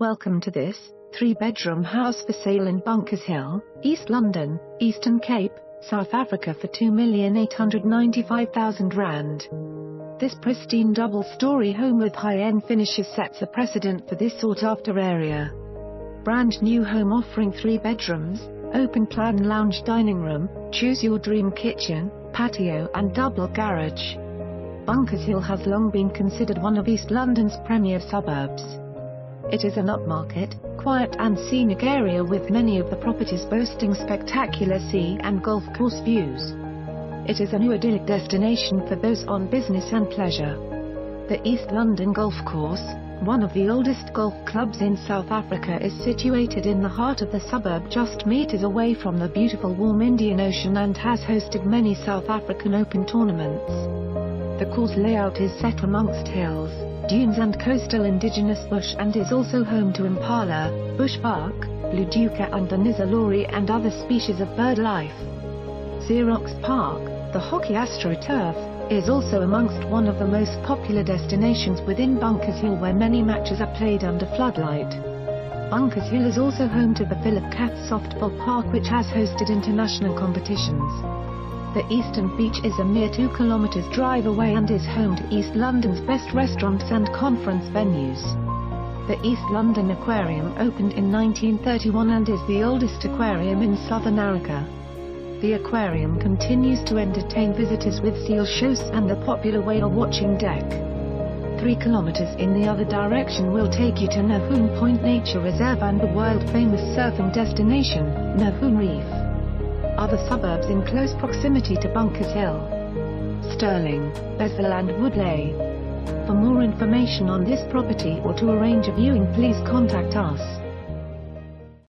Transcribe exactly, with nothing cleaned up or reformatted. Welcome to this three-bedroom house for sale in Bunkers Hill, East London, Eastern Cape, South Africa for two million eight hundred ninety-five thousand rand. This pristine double-storey home with high-end finishes sets a precedent for this sought-after area. Brand new home offering three bedrooms, open-plan lounge dining room, choose your dream kitchen, patio and double garage. Bunkers Hill has long been considered one of East London's premier suburbs. It is an upmarket, quiet and scenic area with many of the properties boasting spectacular sea and golf course views. It is an idyllic destination for those on business and pleasure. The East London Golf Course, one of the oldest golf clubs in South Africa, is situated in the heart of the suburb just meters away from the beautiful warm Indian Ocean and has hosted many South African Open tournaments. The course layout is set amongst hills, dunes and coastal indigenous bush and is also home to impala, bushbuck, luduca and the Nizalori and other species of bird life. Xerox Park, the hockey astroturf, is also amongst one of the most popular destinations within Bunkers Hill, where many matches are played under floodlight. Bunkers Hill is also home to the Philip Katz Softball Park, which has hosted international competitions. The Eastern Beach is a mere two kilometers drive away and is home to East London's best restaurants and conference venues. The East London Aquarium opened in nineteen thirty-one and is the oldest aquarium in Southern Africa. The aquarium continues to entertain visitors with seal shows and the popular whale watching deck. Three kilometers in the other direction will take you to Nahoon Point Nature Reserve and the world-famous surfing destination, Nahoon Reef. Other suburbs in close proximity to Bunkers Hill: Stirling, Bezel and Woodley. For more information on this property or to arrange a viewing, please contact us.